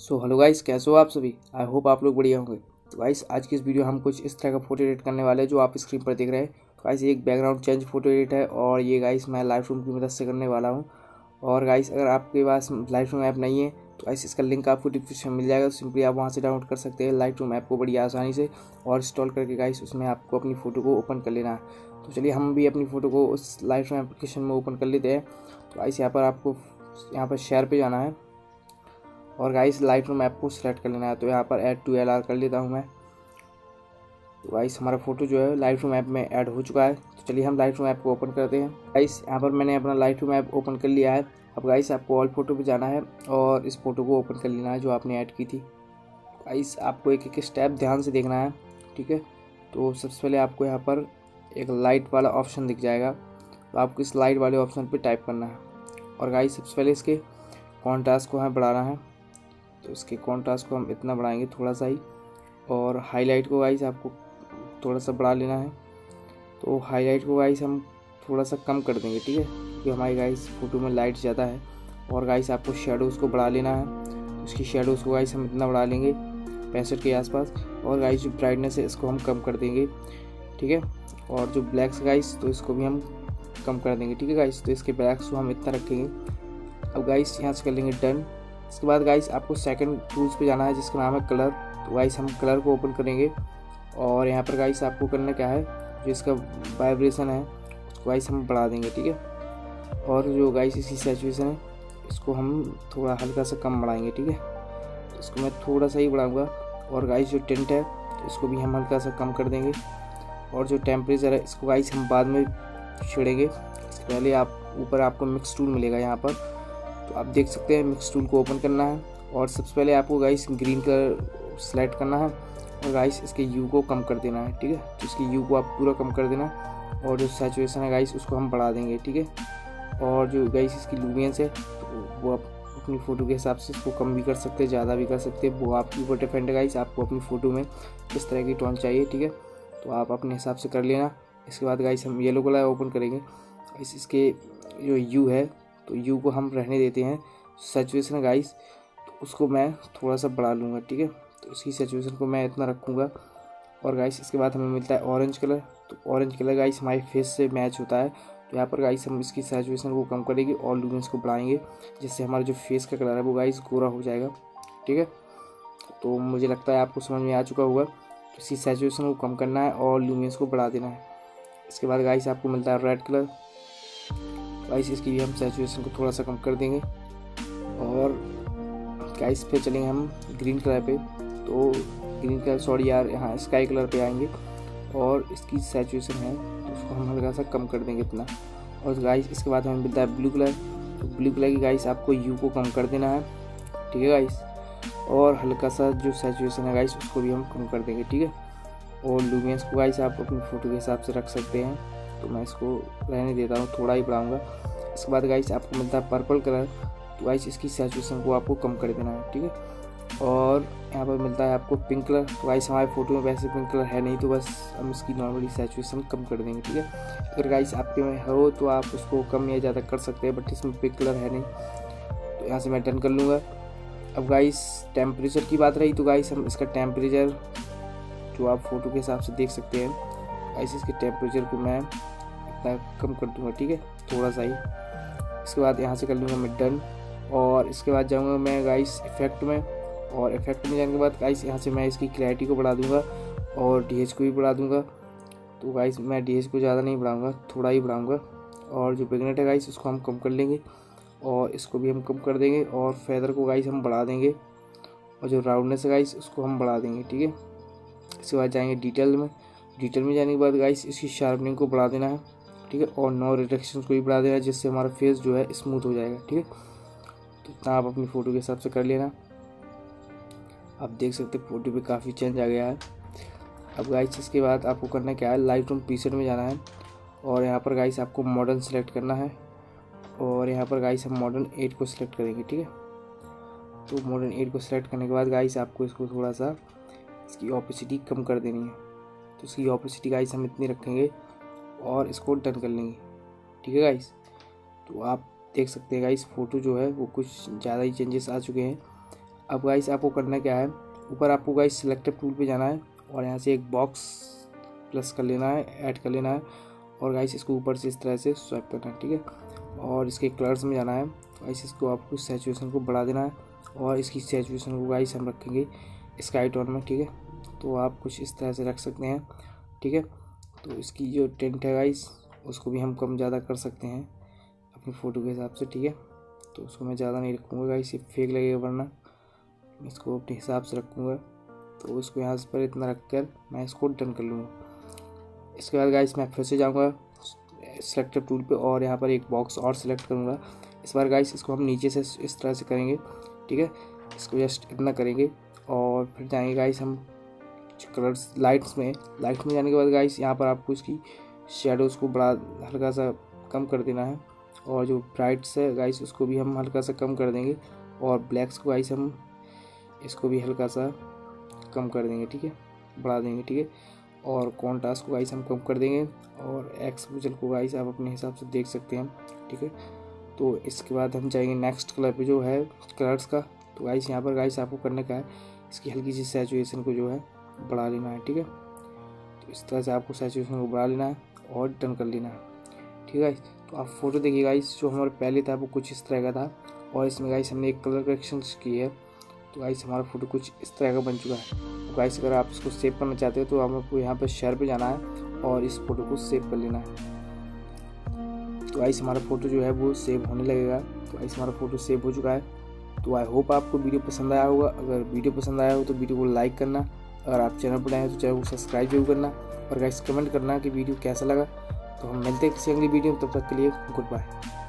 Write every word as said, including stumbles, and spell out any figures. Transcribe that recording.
So hello guys, कैसे हो आप सभी। आई होप आप लोग बढ़िया होंगे। तो गाइस आज की इस वीडियो हम कुछ इस तरह का फोटो एडिट करने वाले हैं जो आप स्क्रीन पर देख रहे हैं। तो गाइस एक बैकग्राउंड चेंज फोटो एडिट है और ये गाइस मैं लाइटरूम की मदद से करने वाला हूँ। और गाइस अगर आपके पास लाइटरूम ऐप नहीं है तो गाइस इसका लिंक आपको डिस्क्रिप्शन में मिल जाएगा, सिंपली आप वहाँ से डाउनलोड कर सकते हैं लाइटरूम ऐप को बड़ी आसानी से और इंस्टॉल करके गाइस उसमें आपको अपनी फ़ोटो को ओपन कर लेना है। तो चलिए हम भी अपनी फ़ोटो को उस लाइटरूम एप्लीकेशन में ओपन कर लेते हैं। तो गाइस यहाँ पर आपको यहाँ पर शेयर पर जाना है और गाइस लाइटरूम ऐप को सिलेक्ट कर लेना है। तो यहाँ पर ऐड टू एल आर कर लेता हूँ मैं। तो गाइस हमारा फोटो जो है लाइटरूम ऐप में ऐड हो चुका है। तो चलिए हम लाइटरूम ऐप को ओपन करते हैं। गाइस यहाँ पर मैंने अपना लाइटरूम ऐप ओपन कर लिया है। अब गाइस आपको ऑल फोटो पे जाना है और इस फोटो को ओपन कर लेना है जो आपने ऐड की थी। गाइस आपको एक एक स्टेप ध्यान से देखना है, ठीक है। तो सबसे पहले आपको यहाँ पर एक लाइट वाला ऑप्शन दिख जाएगा, तो आपको इस लाइट वाले ऑप्शन पर टाइप करना है। और गाइस सबसे पहले इसके कॉन्ट्रास्ट को हमें बढ़ाना है, तो इसके कॉन्ट्रास्ट को हम इतना बढ़ाएंगे थोड़ा सा ही। और हाईलाइट को गाइस आपको थोड़ा सा बढ़ा लेना है, तो हाईलाइट को गाइस हम थोड़ा सा कम कर देंगे, ठीक है, क्योंकि हमारी गाइस फ़ोटो में लाइट ज़्यादा है। और गाइस आपको शेडोज़ को बढ़ा लेना है, उसकी शेडोज़ को गाइस हम इतना बढ़ा लेंगे पैंसठ के आसपास। और गाइस जो ब्राइटनेस है इसको हम कम कर देंगे, ठीक है। और जो ब्लैक्स गाइस तो इसको भी हम कम कर देंगे, ठीक है गाइस। तो इसके ब्लैक्स को हम इतना रखेंगे। अब गाइस यहाँ से कर लेंगे डन। इसके बाद गाइस आपको सेकंड टूल्स पे जाना है जिसका नाम है कलर। तो गाइस हम कलर को ओपन करेंगे और यहाँ पर गाइस आपको करना क्या है, जो इसका वाइब्रेशन है उसको गाइस हम बढ़ा देंगे, ठीक है। और जो गाइस इसकी सैचुरेशन है इसको हम थोड़ा हल्का सा कम बढ़ाएंगे, ठीक है। तो इसको मैं थोड़ा सा ही बढ़ाऊँगा। और गाइस जो टिंट है तो इसको भी हम हल्का सा कम कर देंगे। और जो टेम्परेचर है इसको गाइस हम बाद में छेड़ेंगे, इससे पहले आप ऊपर आपको मिक्स टूल मिलेगा यहाँ पर, तो आप देख सकते हैं। मिक्स टूल को ओपन करना है और सबसे पहले आपको गाइस ग्रीन कलर सेलेक्ट करना है और गाइस इसके यू को कम कर देना है, ठीक है। तो इसके यू को आप पूरा कम कर देना और जो सैचुरेशन है गाइस उसको हम बढ़ा देंगे, ठीक है। और जो गाइस इसकी लुमिनेंस है तो वो आप अपनी फ़ोटो के हिसाब से इसको कम भी कर सकते हैं, ज़्यादा भी कर सकते हैं, वो आपके ऊपर डिपेंड है। गाइस आपको अपनी फ़ोटो में किस तरह की टोन चाहिए, ठीक है, तो आप अपने हिसाब से कर लेना। इसके बाद गाइस हम येलो कलर ओपन करेंगे। गाइस इसके जो यू है तो यू को हम रहने देते हैं। सैचुरेशन गाइस तो उसको मैं थोड़ा सा बढ़ा लूँगा, ठीक है। तो इसकी सैचुरेशन को मैं इतना रखूँगा। और गाइस इसके बाद हमें मिलता है ऑरेंज कलर। तो ऑरेंज कलर गाइस हमारे फेस से मैच होता है, तो यहाँ पर गाइस हम इसकी सैचुरेशन को कम करेंगे और लुमिनेंस को बढ़ाएंगे, जिससे हमारा जो फेस का कलर है वो गाइस गोरा हो जाएगा, ठीक है। तो मुझे लगता है आपको समझ में आ चुका होगा। तो इसकी सैचुरेशन को कम करना है और लुमिनेंस को बढ़ा देना है। इसके बाद गाइस आपको मिलता है रेड कलर। गाइस इसकी भी हम सैचुरेशन को थोड़ा सा कम कर देंगे। और गाइस पे चलेंगे हम ग्रीन कलर पे, तो ग्रीन कलर सॉरी यार यहाँ स्काई कलर पे आएंगे और इसकी सैचुरेशन है तो उसको हम हल्का सा कम कर देंगे इतना। और गाइस इसके बाद हमें मिलता है ब्लू कलर। तो ब्लू कलर की गाइस आपको यू को कम कर देना है, ठीक है गाइस। और हल्का सा जो सैचुरेशन है गाइस उसको भी हम कम कर देंगे, ठीक है। और लुमिनेंस को गाइस आप अपनी फ़ोटो के हिसाब से रख सकते हैं, तो मैं इसको रहने देता हूँ, थोड़ा ही बढ़ाऊँगा। इसके बाद गाइस आपको मिलता है पर्पल कलर। तो गाइस इसकी सैचुरेशन को आपको कम कर देना है, ठीक है। और यहाँ पर मिलता है आपको पिंक कलर। तो गाइस हमारे फोटो में वैसे पिंक कलर है नहीं, तो बस हम इसकी नॉर्मली सैचुरेशन कम कर देंगे, ठीक है। अगर गाइस आपके में हो तो आप उसको कम या ज़्यादा कर सकते हैं, बट इसमें पिंक कलर है नहीं, तो यहाँ से मैं डन कर लूँगा। अब गाइस टेम्परेचर की बात रही, तो गाइस हम इसका टेम्परेचर जो आप फोटो के हिसाब से देख सकते हैं गाइस इसके टेम्परेचर को मैं इतना कम कर दूंगा, ठीक है, थोड़ा सा ही। इसके बाद यहाँ से कर लूँगा मैं डन। और इसके बाद जाऊँगा मैं गाइस इफेक्ट में, और इफेक्ट में जाने के बाद गाइस यहाँ से मैं इसकी क्लैरिटी को बढ़ा दूँगा और डी एच को भी बढ़ा दूँगा। तो गाइस मैं डी एच को ज़्यादा नहीं बढ़ाऊँगा, थोड़ा ही बढ़ाऊँगा। और जो बिगनेट है गाइस उसको हम कम कर लेंगे और इसको भी हम कम कर देंगे। और फेदर को गाइस हम बढ़ा देंगे और जो राउंडनेस है गाइस उसको हम बढ़ा देंगे, ठीक है। इसके बाद जाएँगे डिटेल में। डिटेल में जाने के बाद गाइस इसकी शार्पनिंग को बढ़ा देना है, ठीक है। और नो रिडक्शन को भी बढ़ा देना है, जिससे हमारा फेस जो है स्मूथ हो जाएगा, ठीक है। तो इतना आप अपनी फ़ोटो के हिसाब से कर लेना। आप देख सकते हैं फ़ोटो पे काफ़ी चेंज आ गया है। अब गाइस इसके बाद आपको करना क्या है, लाइटरूम प्रीसेट में जाना है और यहाँ पर गाइस आपको मॉडर्न सेलेक्ट करना है। और यहाँ पर गाइस हम मॉडर्न एट को सिलेक्ट करेंगे, ठीक है। तो मॉडर्न एट को सिलेक्ट करने के बाद गाइस आपको इसको थोड़ा सा इसकी ऑपेसिटी कम कर देनी है। तो इसकी ऑपेसिटी गाइस हम इतनी रखेंगे और इसको डन कर लेंगे, ठीक है गाइस। तो आप देख सकते हैं गाइस फ़ोटो जो है वो कुछ ज़्यादा ही चेंजेस आ चुके हैं। अब गाइस आपको करना क्या है, ऊपर आपको गाइस सिलेक्टिव टूल पे जाना है और यहाँ से एक बॉक्स प्लस कर लेना है, ऐड कर लेना है और गाइस इसको ऊपर से इस तरह से स्वाइप करना है, ठीक है। और इसके कलर्स में जाना है गाइस, इसको आपको सैचुरेशन को बढ़ा देना है और इसकी सैचुरेशन को गाइस हम रखेंगे स्काई टोन में, ठीक है। तो आप कुछ इस तरह से रख सकते हैं, ठीक है। तो इसकी जो टेंट है गाइस उसको भी हम कम ज़्यादा कर सकते हैं अपनी फ़ोटो के हिसाब से, ठीक है। तो उसको मैं ज़्यादा नहीं रखूँगा गाइस, ये फेक लगेगा, वरना इसको अपने हिसाब से रखूँगा। तो इसको यहाँ पर इतना रख कर मैं इसको डन कर लूँगा। इसके बाद गाइस मैं फिर से जाऊँगा सिलेक्टर टूल पे और यहाँ पर एक बॉक्स और सिलेक्ट करूँगा। इस बार गाइस इसको हम नीचे से इस तरह से करेंगे, ठीक है। इसको जस्ट इतना करेंगे और फिर जाएंगे गाइस हम कलर्स लाइट्स में। लाइट्स में जाने के बाद गाइस यहाँ पर आपको इसकी शेडोज़ को बड़ा हल्का सा कम कर देना है और जो ब्राइट्स है गाइस उसको भी हम हल्का सा कम कर देंगे और ब्लैक्स को गाइस हम इसको भी हल्का सा कम कर देंगे, ठीक है, बढ़ा देंगे, ठीक है। और कॉन्ट्रास्ट को गाइस हम कम कर देंगे और एक्सपोजर को गाइस आप अपने हिसाब से देख सकते हैं, ठीक है। तो इसके बाद हम जाएंगे नेक्स्ट कलर पे जो है कलर्स का। तो गाइस यहाँ पर गाइस आपको करने का है इसकी हल्की सी सैचुरेशन को जो है बढ़ा लेना है, ठीक है। तो इस तरह से आपको सैचुरेशन को बढ़ा लेना है और डन कर लेना है, ठीक है। तो आप फोटो देखिए गाइस, जो हमारा पहले था वो कुछ इस तरह का था और इसमें गाइस हमने एक कलर करेक्शन की है। तो गाइस हमारा फोटो कुछ इस तरह का बन चुका है। तो गाइस अगर आप इसको सेव करना चाहते हो तो आपको यहाँ पर शेयर पे जाना है और इस फोटो को सेव कर लेना है। तो गाइस हमारा फोटो जो है वो सेव होने लगेगा। तो गाइस हमारा फोटो सेव हो चुका है। तो आई होप आपको वीडियो पसंद आया होगा। अगर वीडियो पसंद आया हो तो वीडियो को लाइक करना, अगर आप चैनल पर आए हैं तो चैनल को सब्सक्राइब जरूर करना और गाइस कमेंट करना कि वीडियो कैसा लगा। तो हम मिलते हैं किसी अगली वीडियो में, तब तक के लिए गुड बाय।